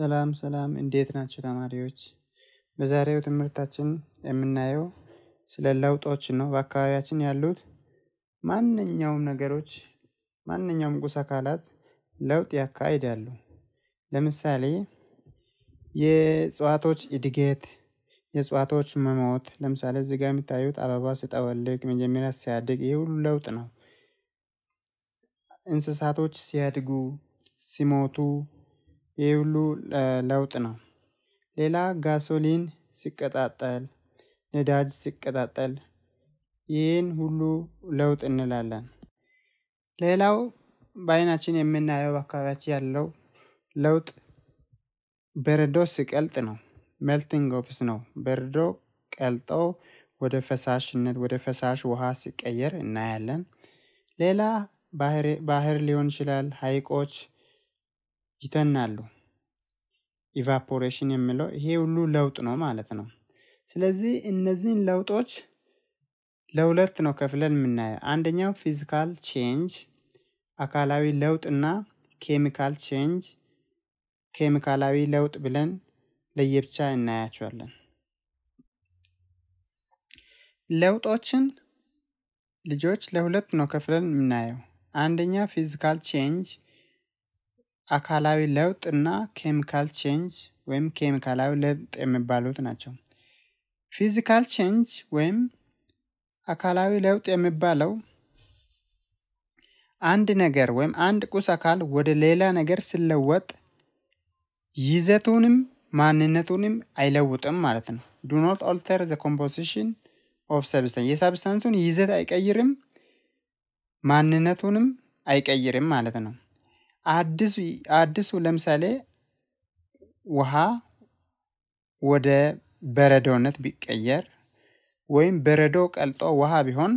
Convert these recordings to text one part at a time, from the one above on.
ሰላም ሰላም እንዴት ናችሁ ተማሪዎች በዛሬው ትምህርታችን የምናየው ስለ ለውጦች ነው በአካባቢያችን ያሉት ማንኛውም ነገሮች ማንኛውም ቁስ አካላት ለውጥ ያካሂዳሉ ለምሳሌ የእጽዋቶች እድገት የእጽዋቶች መሞት ለምሳሌ እዚህ ጋር የሚታዩት አበባ ሲጠወልቅ መጀመሪያ ሲያድግ ይሄ ሁሉ ለውጥ ነው እንስሳቶች ሲያድጉ ሲሞቱ ይሄ ሁሉ ለውጥ ነው ሌላ ጋሶሊን ሲቀጣጣል ነዳጅ ሲቀጣጣል ይሄን ሁሉ ለውጥ እንላለን ሌላው ባይናችን የምናየው አካባቢያችን ያለው ለውጥ በረዶ ሲቀልጥ ነው melting of snow በረዶ ቀልጦ ወደ ፈሳሽነት ወደ ፈሳሽ ውሃ ሲቀየር እናያለን ሌላ ባህር ሊሆን ይችላል ሃይቆች ይተናሉ evaporation የሚለው ይሄ ሁሉ ለውጥ ነው ማለት ነው ስለዚህ እነዚህን ለውጦች ለሁለት ነው ከፍለን ምናየው አንደኛው ፊዚካል ቼንጅ አካላዊ ለውጥና ኬሚካል ቼንጅ ኬሚካላዊ ለውጥ ብለን ለየብቻ እናያቸዋለን ለውጦችን ልጆች ለሁለት ነው ከፍለን ምናየው አንደኛ ፊዚካል ቼንጅ አካላዊ ለውጥና ኬሚካል ቼንጅ ወይም ኬሚካላዊ ለውጥ የሚባሉት ናቸው ፊዚካል ቼንጅ ወይም አካላዊ ለውጥ የሚባለው አንድ ነገር ወይም አንድ ቁስ አካል ወደ ሌላ ነገር ሲለወጥ ይዘቱንም ማንነቱንም አይለውጥም ማለት ነው do not alter the composition of substance የsubstanceን ይዘት አይቀይርም ማንነቱንም አይቀይርም ማለት ነው አዲሱ ለምሳሌ ውሃ ወደ በረዶነት ቢቀየር ወይም በረዶ ቀልጦ ውሃ ቢሆን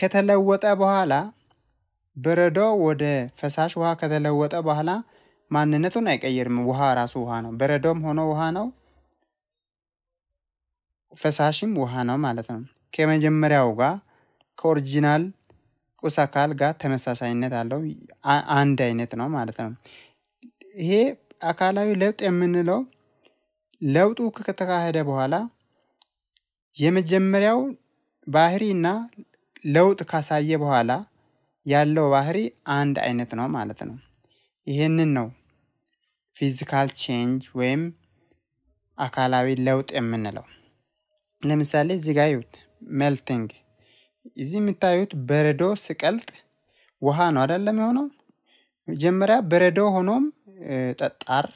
ከተለወጠ በኋላ በረዶ ወደ ፈሳሽ ውሃ ከተለወጠ በኋላ ማንነቱን አይቀየርም ውሃ ራሱ ውሃ ነው በረዶም ሆኖ ውሃ ነው ፈሳሽም ውሃ ነው ማለት ነው ከመጀመሪያው ጋር ከኦሪጂናል ቁስ አካል ጋር ተመሳሳይነት አለው አንድ አይነት ነው ማለት ነው ይሄ አካላዊ ለውጥ የምንለው ለውጡ ከተካሄደ በኋላ የመጀመሪያው ባህሪና ለውጥ ካሳየ በኋላ ያለው ባህሪ አንድ አይነት ነው ማለት ነው ይሄንን ነው ፊዚካል ቼንጅ ወይም አካላዊ ለውጥ የምንለው ለምሳሌ እዚህ ጋር ይሁት ሜልቲንግ እዚህ ምታዩት በረዶ ሲቀልጥ ውሃ ነው አይደለም የሆነው ጀመራ በረዶ ሆኖም ጠጣር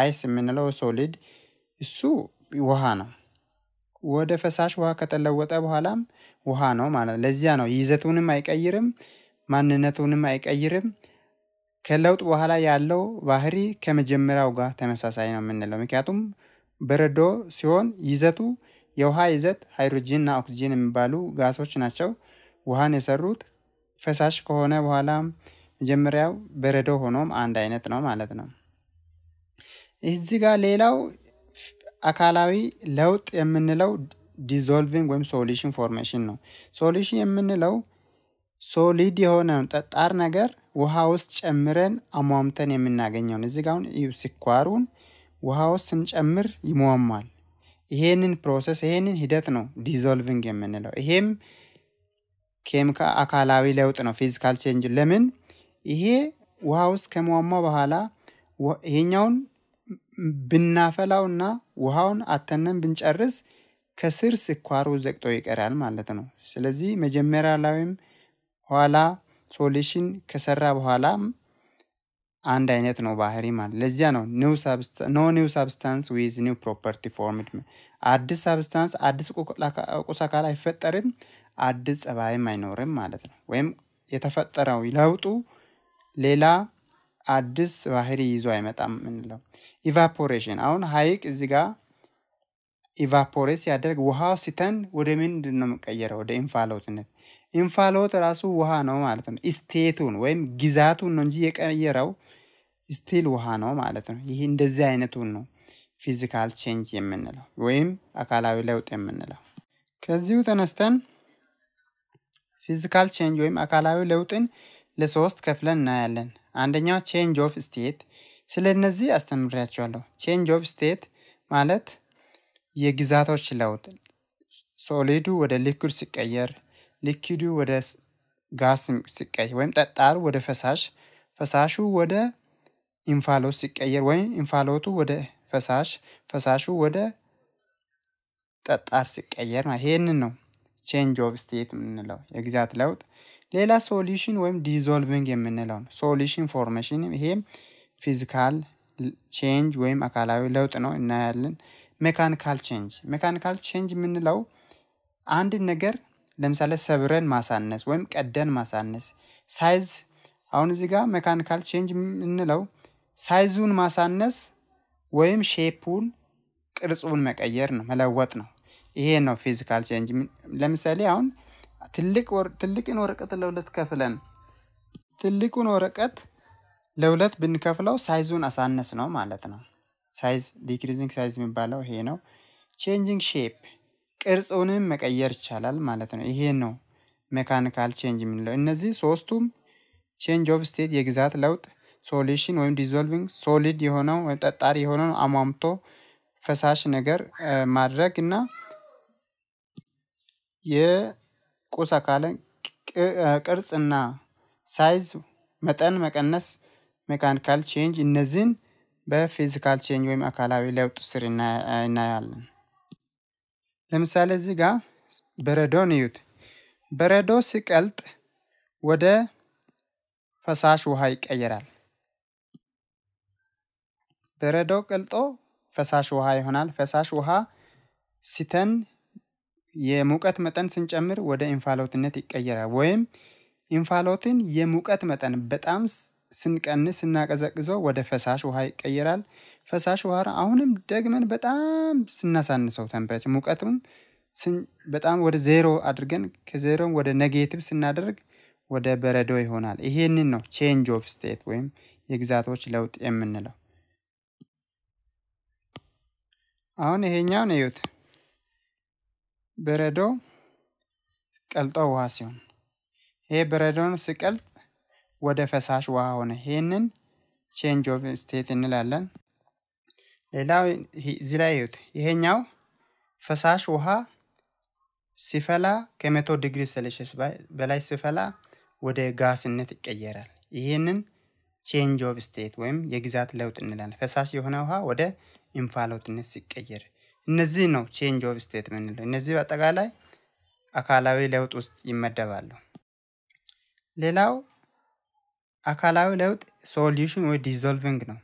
አይስ ምንለው ሶሊድ እሱ ውሃ ነው ወደ ፈሳሽ ውሃ ከተለወጠ በኋላም ውሃ ነው ማለት ለዚያ ነው ይዘቱንም አይቀይርም ማንነቱንም አይቀይርም ከለውጥ በኋላ ያለው ባህሪ ከመጀመሪያው ጋር ተመሳሳይ ነው ምንለው ምክንያቱም በረዶ ሲሆን ይዘቱ የውሃ ይዘት ሃይድሮጅንና ኦክሲጅን የሚባሉ ጋሶች ናቸው ውሃን የሰሩት ፈሳሽ ከሆነ በኋላ መጀመሪያው በረዶ ሆኖም አንድ አይነት ነው ማለት ነው እዚህ ጋር ሌላው አካላዊ ለውጥ የምንለው dissolving ወይም solution formation ነው solution የምንለው solid የሆነ ጠጣር ነገር ውሃ ውስጥ ጨምረን አሟምተን የምናገኘው ነው እዚህ ጋር አሁን ሲኳሩን ውሃ ውስጥ ስንጨምር ይሟሟል ይሄንን ፕሮሰስ ይሄንን ሂደት ነው dissolving የምንለው ይሄም ኬሚካል አካላዊ ለውጥ ነው ፊዚካል ቼንጅ ለምን ይሄ ውሃ ውስጥ ከሟሟ በኋላ ይሄኛውን ብናፈላውና ውሃውን አተነን ብንጨርስ ከስር ስኳሩ ዘቅጦ ይቀራል ማለት ነው ስለዚህ መጀመሪያ ላይም ኋላ ሶሉሽን ከሰራ በኋላ አንድ አይነት ነው ባህሪ ማለት ለዚያ ነው ኒው ሰብስታንስ ዊዝ ኒው ፕሮፐርቲ ፎርምድ አዲስ ሰብስታንስ አዲስ ቁስ አካል አይፈጠርም አዲስ ጸባይም አይኖርም ማለት ነው ወይም የተፈጠረው ለውጡ ሌላ አዲስ ባህሪ ይዞ አይመጣም እንለው ኢቫፖሬሽን አሁን ሃይቅ እዚህ ጋር ኢቫፖሬት ያደርግ ውሃው ሲተን ወደ ምንድን ነው የሚቀየረው ወደ እንፋሎትነት እንፋሎት ራሱ ውሃ ነው ማለት ነው ስቴቱን ወይም ግዛቱን ነው እንጂ የቀየረው ስቲል ውሃ ነው ማለት ነው ይሄ እንደዚህ አይነቱን ነው ፊዚካል ቼንጅ የምንለው ወይም አካላዊ ለውጥ የምንለው ከዚሁ ተነስተን ፊዚካል ቼንጅ ወይም አካላዊ ለውጥን ለሶስት ከፍለን እናያለን አንደኛው ቼንጅ ኦፍ ስቴት ስለነዚህ አስተምራችኋለሁ change of state ማለት የግዛቶች ለውጥ ሶሊዱ ወደ ሊኩድ ሲቀየር ሊኩዱ ወደ ጋስ ሲቀየር ወይም ጠጣሩ ወደ ፈሳሽ ፈሳሹ ወደ እንፋሎት ሲቀየር ወይም እንፋሎቱ ወደ ፈሳሽ ፈሳሹ ወደ ጠጣር ሲቀየር ይሄንን ነው change of state የምንለው የግዛት ለውጥ ሌላ solution ወይም dissolving የምንለው solution formation ይሄም physical change ወይም አካላዊ ለውጥ ነው እና ያለን mechanical change የምንለው አንድ ነገር ለምሳሌ ሰብረን ማሳነስ ወይም ቀደን ማሳነስ ሳይዝ አሁን እዚህ ጋር mechanical change የምንለው ሳይዙን ማሳነስ ወይም ሼፑን ቅርጹን መቀየር ነው መለወጥ ነው ይሄ ነው physical change ለምሳሌ አሁን ትልቅን ወረቀት ለሁለት ከፍለን ትልቁን ወረቀት ለሁለት ብንከፍለው ሳይዙን አሳነስ ነው ማለት ነው ሳይዝ decreasing size የሚባለው ይሄ ነው changing shape ቅርጹንም መቀየር ይችላል ማለት ነው ይሄ ነው mechanical change የምንለው እነዚህ ሶስቱም change of state የግዛት ለውጥ solution ወይም dissolving solid የሆነው ጠጣሪ የሆነው አሟምቶ ፈሳሽ ነገር ማድረግና የቁሳ ካለን ቅርጽና ሳይዝ መጠን መቀነስ mechanical change እነዚህን በphysical change ወይም አካላዊ ለውጥ ስር እናያለን ለምሳሌ እዚህ ጋር በረዶን ይዩት በረዶ ሲቀልጥ ወደ ፈሳሽ ውሃ ይቀየራል በረዶ ቀልጦ ፈሳሽ ውሃ ይሆናል ፈሳሽ ውሃ ሲተን የሙቀት መጠን ስንጨምር ወደ እንፋሎትነት ይቀየራል ወይም እንፋሎትን የሙቀት መጠን በጣም ስንቀንስ እናቀዘቅዘው ወደ ፈሳሽ ውሃ ይቀየራል ፈሳሽ ውሃ አሁንም ደግመን በጣም ስናሳንሰው ቴምፕሬቸር ሙቀቱን በጣም ወደ 0 አድርገን ከ0 ወደ ኔጌቲቭ ስናደርግ ወደ በረዶ ይሆናል ይሄንን ነው change of state ወይም የግዛቶች ለውጥ የምንለው አሁን ይሄኛው ነው ይዩት በረዶ ቀልጦ ውሃ ሲሆን ይሄ በረዶን ሲቀልጥ ወደ ፈሳሽ ውሃ ሆነ ይሄንን change of state እንላለን ሌላው እዚህ ላይ ይዩት ይሄኛው ፈሳሽ ውሃ ሲፈላ ከ100 ዲግሪ ሴልሺየስ በላይ ሲፈላ ወደ ጋስነት ይቀየራል ይሄንን change of state ወይም የግዛት ለውጥ እንላለን ፈሳሽ የሆነ ውሃ ወደ እንፋሎትነት ሲቀየር እነዚህ ነው change of state የምንለው እነዚህ በአጠቃላይ አካላዊ ለውጥ ውስጥ ይመደባሉ ሌላው አካላዊ ለውጥ solution ወይ dissolving ነው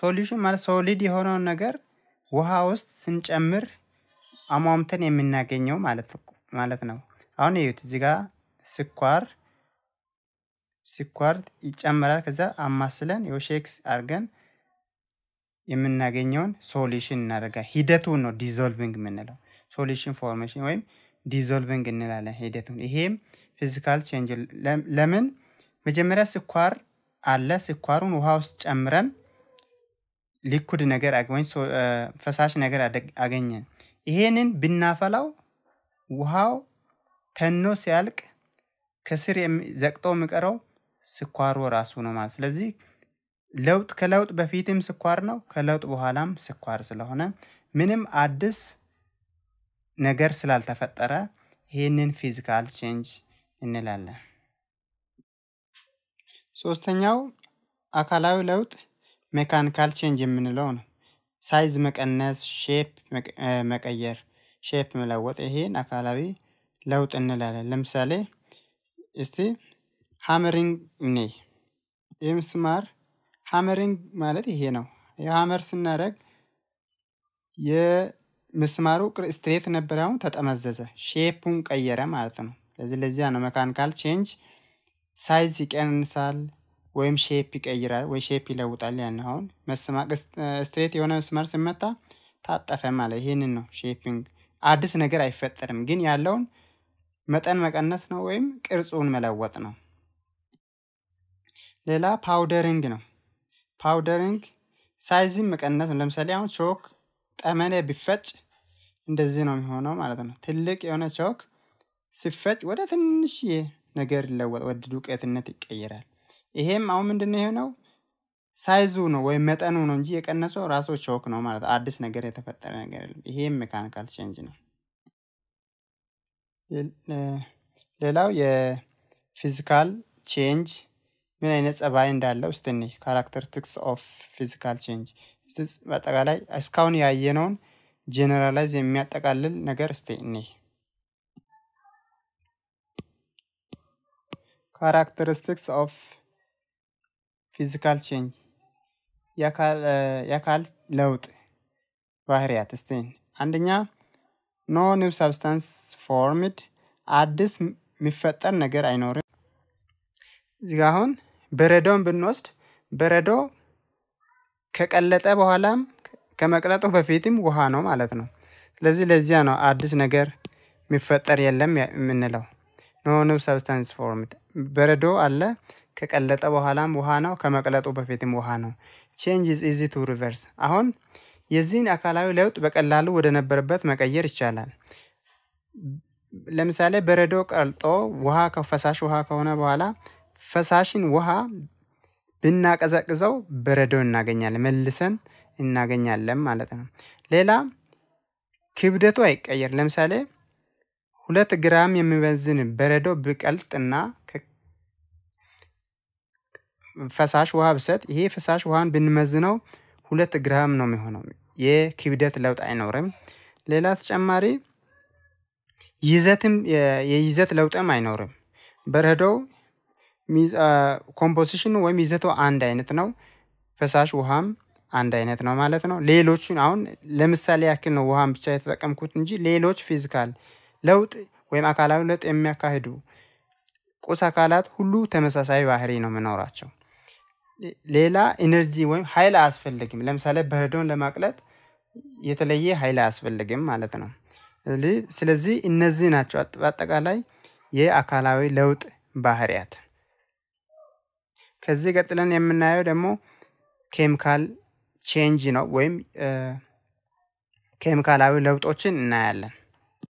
solution ማለት solid የሆነው ነገር ውሃ ውስጥ ስንጨምር አሟምተን የምናገኘው ማለት ነው አሁን እዩት እዚህ ጋር ስኳር ይጨመራል ከዛ አማስለን ሼክስ አርገን የምናገኘው solution እናደርጋ ሂደቱ ነው dissolving የምንለው solution formation ወይም dissolving እንላለን ሂደቱን ይሄም physical change ለምን መጀመሪያ ስኳር አለ ስኳሩን ውሃ ውስጥ ጨምረን ሊኩድ ነገር አገኘን ፈሳሽ ነገር አገኘን ይሄንን ብናፈላው ውሃው ተኖ ሲያልቅ ከስር ዘቅጦ መቀረው ስኳሩ ራሱ ነው ማለት ስለዚህ ለውጥ ከለውጥ በፊትም ስኳር ነው ከለውጥ በኋላም ስኳር ስለሆነ ምንም አዲስ ነገር ስላልተፈጠረ ይሄንን physical change እንላለን ሶስተኛው አካላዊ ለውጥ mechanical change የምንለው ነው ሳይዝ መቀነስ ሼፕ መቀየር ሼፕ መለወጥ ይሄን አካላዊ ለውጥ እንላለን ለምሳሌ እስቲ ሃመሪንግ ነው ኤምስማር ሃመሪንግ ማለት ይሄ ነው የሃመር ስናረግ የምስማሩ ስትሬት ነበርው ተጠመዘዘ ሼፑን ቀየረ ማለት ነው ለዚህ ነው mechanical change ሳይዝ ይቀንሳል ወይም ሼፕ ይቀየራል ወይ ሼፕ ይለውጣል ያንሁን መስማቅ ስትሬት የሆነ መስመር ሲመጣ ታጠፈ ማለት ይሄንን ነው ሼፒንግ አዲስ ነገር አይፈጠርም ግን ያለውን መጠን መቀነስ ነው ወይም ቅርጹን መለወጥ ነው ሌላ ፓውደሪንግ ነው ፓውደሪንግ ሳይዝም መቀነስ ለምሳሌ አሁን ቾክ ጠመኔ ቢፈጭ እንደዚህ ነው የሚሆነው ማለት ነው ትልቅ የሆነ ቾክ ሲፈጭ ወደ ትንሽ ነገር ይለወጥ ወደ ዱቄትነት ይቀየራል ይሄም አሁን ምንድነው የሆነው Size no way met and unji can so raso choke no matter at this negative mechanical change. Lelau physical change means a bind that characteristics of physical change. This is what I scown yenon generalize metacal nagar state. Characteristics of physical change. Yakal load variat stain. Andnya no new substance formed at this mifetter nagar I know. Zigahon beredon binost beredo ከቀለጠ በኋላም ከመቅለጡ በፊትም ውሃ ነው ማለት ነው ስለዚህ ለዚያ ነው አዲስ ነገር የሚፈጠር የለም የምንለው no new substance formed በረዶ አለ ከቀለጠ በኋላም ውሃ ነው ከመቅለጡ በፊትም ውሃ ነው change is easy to reverse አሁን የዚህን አካላዊ ለውጥ በቀላሉ ወደ ነበረበት መቀየር ይቻላል ለምሳሌ በረዶ ቀልጦ ውሃ ከፈሳሽ ውሃ ከሆነ በኋላ ፈሳሽን ውሃ ብናቀዘቅዘው በረዶ እናገኛለን መልሰን እናገኛለን ማለት ነው ሌላ ክብደቱ አይቀየር ለምሳሌ 2 ግራም የሚበዝን በረዶ በቀልጥና ፈሳሽ ውሃ ብሰጥ ይሄ ፈሳሽ ውሃን ብንመዝነው 2 ግራም ነው የሚሆነው የክብደት ለውጥ አይኖርም ሌላ ተጨማሪ ይዘትም የይዘት ለውጥም አይኖርም በረዶ composition ወይም ይዘቱ አንድ አይነት ነው ፈሳሽ ውሃም አንድ አይነት ነው ማለት ነው ሌሎችን አሁን ለምሳሌ ያክል ነው ውሃም ብቻ የተጠቀምኩት እንጂ ሌሎች ፊዚካል ለውጥ ወይም አካላዊ ለውጥ የሚያካሂዱ ቁስ አካላት ሁሉ ተመሳሳይ ባህሪ ነው መኖራቸው ሌላ ኢነርጂ ወይም ኃይል አስፈልግም ለምሳሌ በረዶን ለማቅለጥ የተለየ ኃይል አስፈልግም ማለት ነው ስለዚህ እነዚህ ናቸው አጠቃላይ የአካላዊ ለውጥ ባህሪያት ከዚህ ቀጥለን የምናየው ደግሞ ኬሚካል ቼንጅ ነው ወይም ኬሚካላዊ ለውጦችን እናያለን